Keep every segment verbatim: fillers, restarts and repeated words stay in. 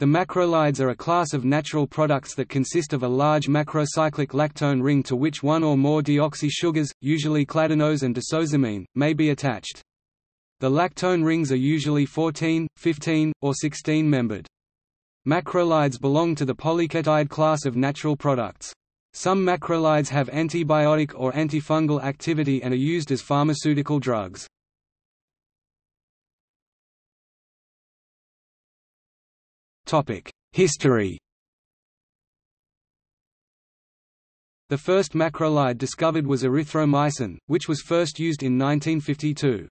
The macrolides are a class of natural products that consist of a large macrocyclic lactone ring to which one or more deoxy sugars, usually cladinose and desosamine, may be attached. The lactone rings are usually fourteen, fifteen, or sixteen membered. Macrolides belong to the polyketide class of natural products. Some macrolides have antibiotic or antifungal activity and are used as pharmaceutical drugs. History. The first macrolide discovered was erythromycin, which was first used in nineteen fifty-two.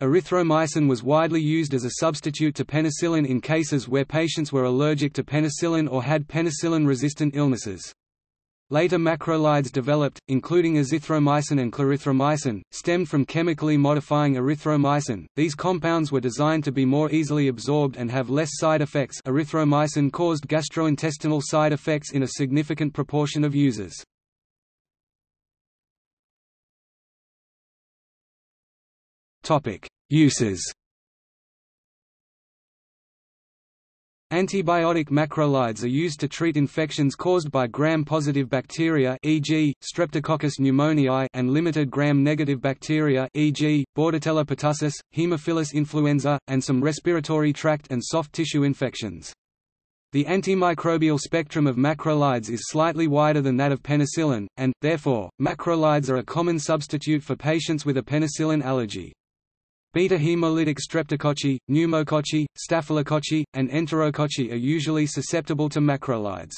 Erythromycin was widely used as a substitute to penicillin in cases where patients were allergic to penicillin or had penicillin-resistant illnesses. Later macrolides developed, including azithromycin and clarithromycin, stemmed from chemically modifying erythromycin. These compounds were designed to be more easily absorbed and have less side effects. Erythromycin caused gastrointestinal side effects in a significant proportion of users. Topic: Uses. Antibiotic macrolides are used to treat infections caused by gram-positive bacteria, for example, Streptococcus pneumoniae, and limited gram-negative bacteria, for example, Bordetella pertussis, Haemophilus influenzae, and some respiratory tract and soft tissue infections. The antimicrobial spectrum of macrolides is slightly wider than that of penicillin, and, therefore, macrolides are a common substitute for patients with a penicillin allergy. Beta-hemolytic streptococci, pneumococci, staphylococci, and enterococci are usually susceptible to macrolides.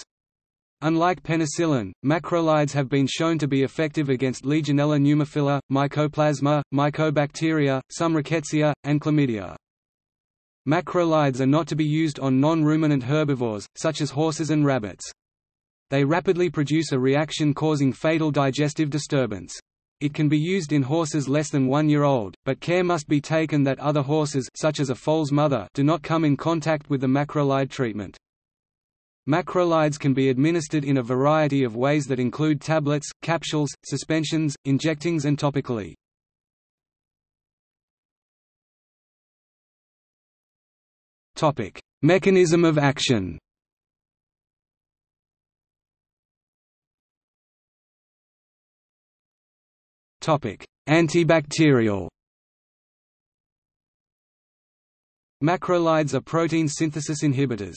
Unlike penicillin, macrolides have been shown to be effective against Legionella pneumophila, mycoplasma, mycobacteria, some rickettsia, and chlamydia. Macrolides are not to be used on non-ruminant herbivores, such as horses and rabbits. They rapidly produce a reaction causing fatal digestive disturbance. It can be used in horses less than one year old, but care must be taken that other horses, such as a foal's mother, do not come in contact with the macrolide treatment. Macrolides can be administered in a variety of ways that include tablets, capsules, suspensions, injectings, and topically. Topic: Mechanism of action. Topic: Antibacterial. Macrolides are protein synthesis inhibitors.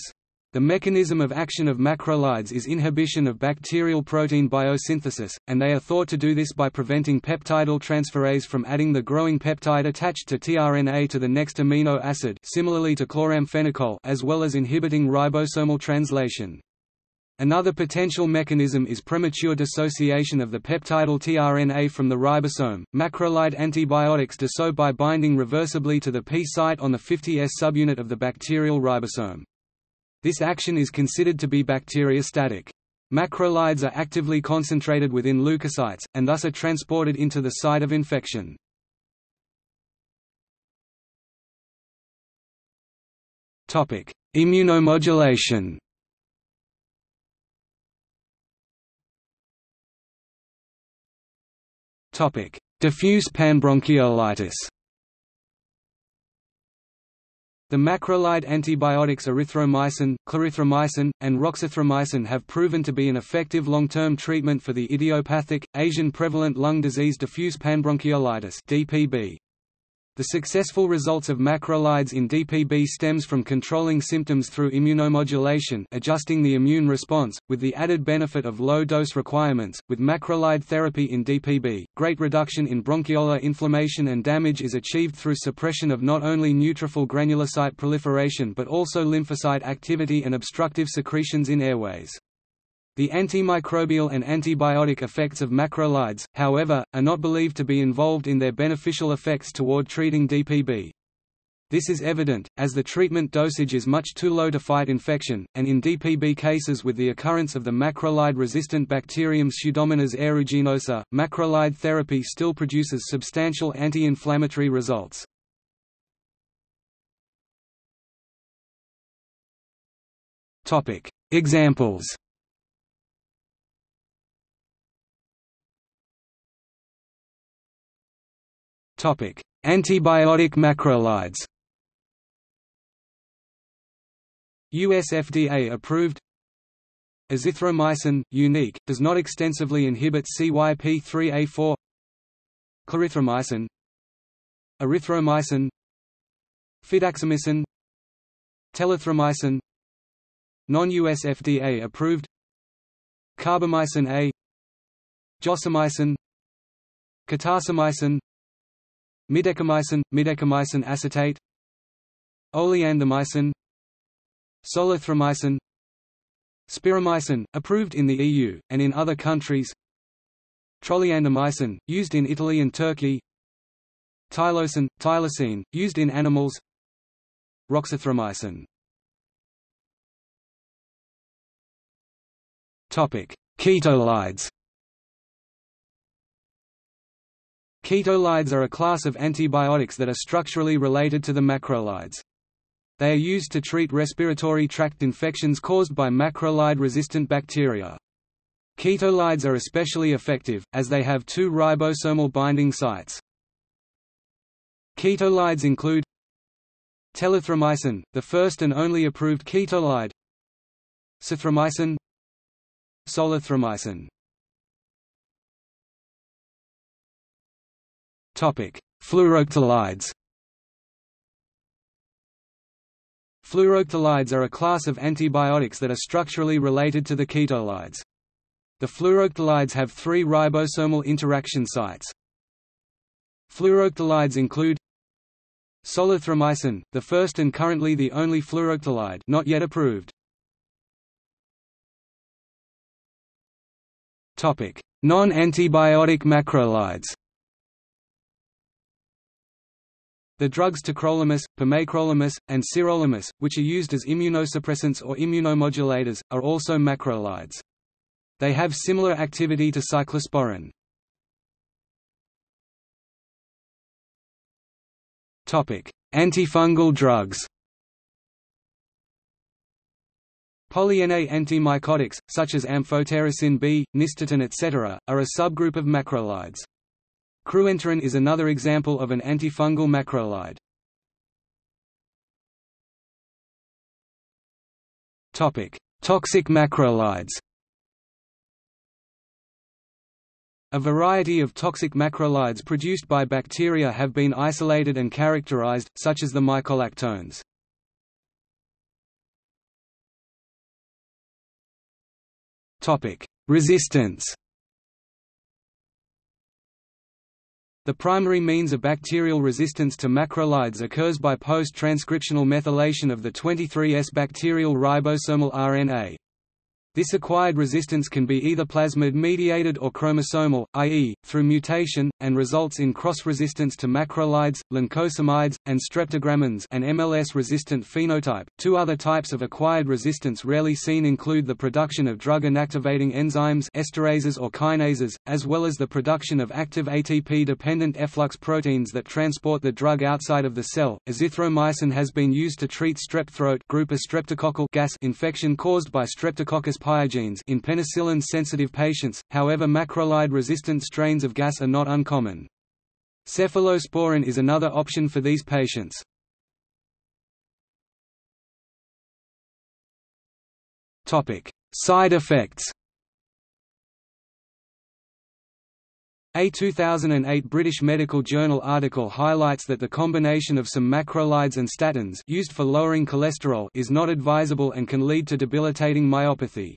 The mechanism of action of macrolides is inhibition of bacterial protein biosynthesis, and they are thought to do this by preventing peptidyl transferase from adding the growing peptide attached to tRNA to the next amino acid, similarly to chloramphenicol, as well as inhibiting ribosomal translation. Another potential mechanism is premature dissociation of the peptidyl tRNA from the ribosome. Macrolide antibiotics do so by binding reversibly to the P site on the fifty S subunit of the bacterial ribosome. This action is considered to be bacteriostatic. Macrolides are actively concentrated within leukocytes, and thus are transported into the site of infection. Immunomodulation. Diffuse panbronchiolitis. The macrolide antibiotics erythromycin, clarithromycin, and roxithromycin have proven to be an effective long-term treatment for the idiopathic, Asian-prevalent lung disease diffuse panbronchiolitis (D P B). The successful results of macrolides in D P B stems from controlling symptoms through immunomodulation, adjusting the immune response, with the added benefit of low dose requirements. With macrolide therapy in D P B, great reduction in bronchiolar inflammation and damage is achieved through suppression of not only neutrophil granulocyte proliferation but also lymphocyte activity and obstructive secretions in airways. The antimicrobial and antibiotic effects of macrolides, however, are not believed to be involved in their beneficial effects toward treating D P B. This is evident, as the treatment dosage is much too low to fight infection, and in D P B cases with the occurrence of the macrolide-resistant bacterium Pseudomonas aeruginosa, macrolide therapy still produces substantial anti-inflammatory results. Examples. Topic: Antibiotic macrolides. U S F D A approved. Azithromycin, unique, does not extensively inhibit C Y P three A four. Clarithromycin, erythromycin, fidaxomicin, telithromycin. Non-U S F D A approved. Carbamycin A, josamycin, catarsamycin, midecamycin, midecamycin acetate, oleanthomycin, solithromycin, spiramycin, approved in the E U, and in other countries. Trolliandomycin, used in Italy and Turkey. Tylosin, tylosine, used in animals. Roxithromycin. Ketolides. Ketolides are a class of antibiotics that are structurally related to the macrolides. They are used to treat respiratory tract infections caused by macrolide-resistant bacteria. Ketolides are especially effective, as they have two ribosomal binding sites. Ketolides include telithromycin, the first and only approved ketolide, azithromycin, solithromycin. Fluoroquinolides. Fluoroquinolides are a class of antibiotics that are structurally related to the ketolides. The fluoroquinolides have three ribosomal interaction sites. Fluoroquinolides include solithromycin, the first and currently the only fluoroquinolide not yet approved. Topic: non-antibiotic macrolides. The drugs tacrolimus, pimecrolimus, and sirolimus, which are used as immunosuppressants or immunomodulators, are also macrolides. They have similar activity to cyclosporin. Topic: antifungal drugs. Polyena antimycotics, such as amphotericin B, nystatin, et cetera, are a subgroup of macrolides. Cruenterin is another example of an antifungal macrolide. Topic: toxic macrolides. A variety of toxic macrolides produced by bacteria have been isolated and characterized, such as the mycolactones. Topic: resistance. The primary means of bacterial resistance to macrolides occurs by post-transcriptional methylation of the twenty-three S bacterial ribosomal R N A. This acquired resistance can be either plasmid-mediated or chromosomal, that is, through mutation, and results in cross-resistance to macrolides, lincosamides, and streptogrammins, an M L S-resistant phenotype. Two other types of acquired resistance rarely seen include the production of drug-inactivating enzymes, esterases or kinases, as well as the production of active A T P-dependent efflux proteins that transport the drug outside of the cell. Azithromycin has been used to treat strep throat group A streptococcal gas infection caused by Streptococcus pyogenes in penicillin-sensitive patients. However, macrolide-resistant strains of gas are not uncommon. Cephalosporin is another option for these patients. Topic: side effects. A two thousand eight British Medical Journal article highlights that the combination of some macrolides and statins used for lowering cholesterol is not advisable and can lead to debilitating myopathy.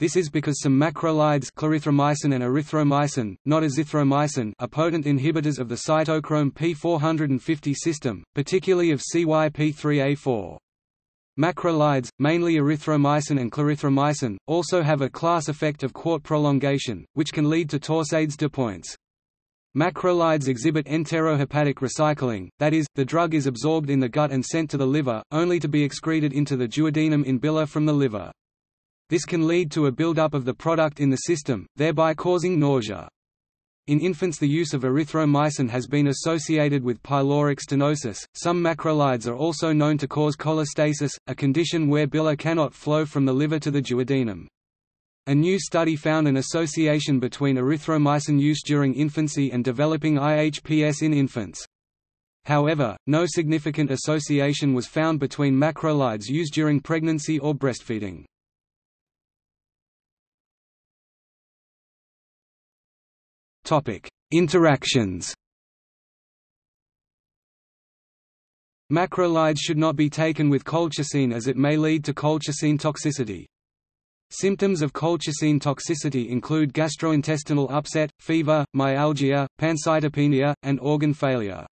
This is because some macrolides, clarithromycin and erythromycin, not azithromycin, are potent inhibitors of the cytochrome P four fifty system, particularly of C Y P three A four. Macrolides, mainly erythromycin and clarithromycin, also have a class effect of quart prolongation, which can lead to torsades de pointes. Macrolides exhibit enterohepatic recycling, that is, the drug is absorbed in the gut and sent to the liver, only to be excreted into the duodenum in bile from the liver. This can lead to a buildup of the product in the system, thereby causing nausea. In infants, the use of erythromycin has been associated with pyloric stenosis. Some macrolides are also known to cause cholestasis, a condition where bile cannot flow from the liver to the duodenum. A new study found an association between erythromycin use during infancy and developing I H P S in infants. However, no significant association was found between macrolides used during pregnancy or breastfeeding. Topic: Interactions. Macrolides should not be taken with colchicine as it may lead to colchicine toxicity. Symptoms of colchicine toxicity include gastrointestinal upset, fever, myalgia, pancytopenia, and organ failure.